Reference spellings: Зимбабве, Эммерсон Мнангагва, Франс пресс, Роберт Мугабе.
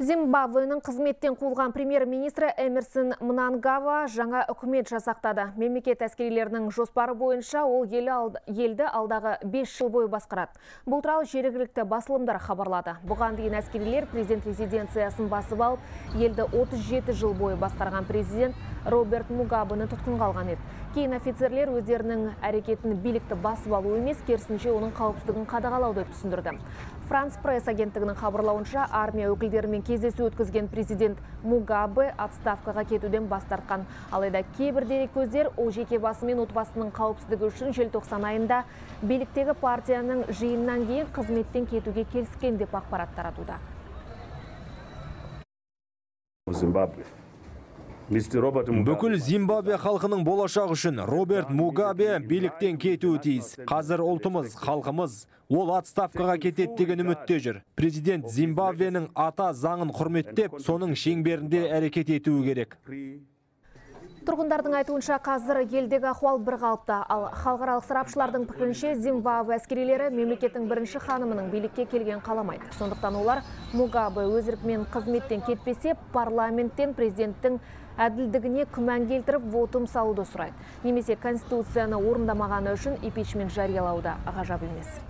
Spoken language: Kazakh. Зимбабвенің қызметтен қуылған премьер-министрі Эммерсон Мнангагва жаңа үкімет жасақтады. Мемлекет әскерилерінің жоспары бойынша ол елді алдағы 5 жыл бойы басқарады. Бұл туралы жергілікті басылымдар хабарлады. Бұған дейін әскерилер президент резиденциясын басып алып, елді 37 жыл бойы басқарған президент Роберт Мугабені тұтқынға алған еді. Кейін офицерлер өздерінің әрекетін билікті басып алу емес, керісінше оның қауіпсіздігін қадағалауды түсіндірді. Франс пресс агенттігінің хабарлауынша армия өкілдерімен кездесу өткізген президент Мугабе отставкаға кетуден бас тартқан. Алайда кейбір дереккөздер ол жеке басы мен отбасының қауіпсіздігі үшін желтоқсан айында биліктегі партияның жиынынан кейін қызметтен кетуге келіскен деп ақпарат таратуда. Бүкіл Зимбабве халқының болашақ үшін Роберт Мугабе биліктен кетуі тиіс. Қазір ұлтымыз, халқымыз ол отставкаға кетеді деген үмітте жүр. Президент Зимбабвенің ата заңын құрметтеп, соның шеңберінде әрекет етуі керек. Тұрғындардың айтуынша қазір елдегі ахуал бір қалыпта, ал халықаралық сарапшылардың пікірінше Зимбабве әскерилері мемлекеттің бірінші ханымының билікке келген қаламайды. Сондықтан олар Мугабе өз еркімен қызметтен кетпесе, парламенттен президенттің әділдігіне күмән келтіріп вотум салуды сұрайды. Немесе конституцияны орындамағаны үшін импичмент жариялауда ғажап емес.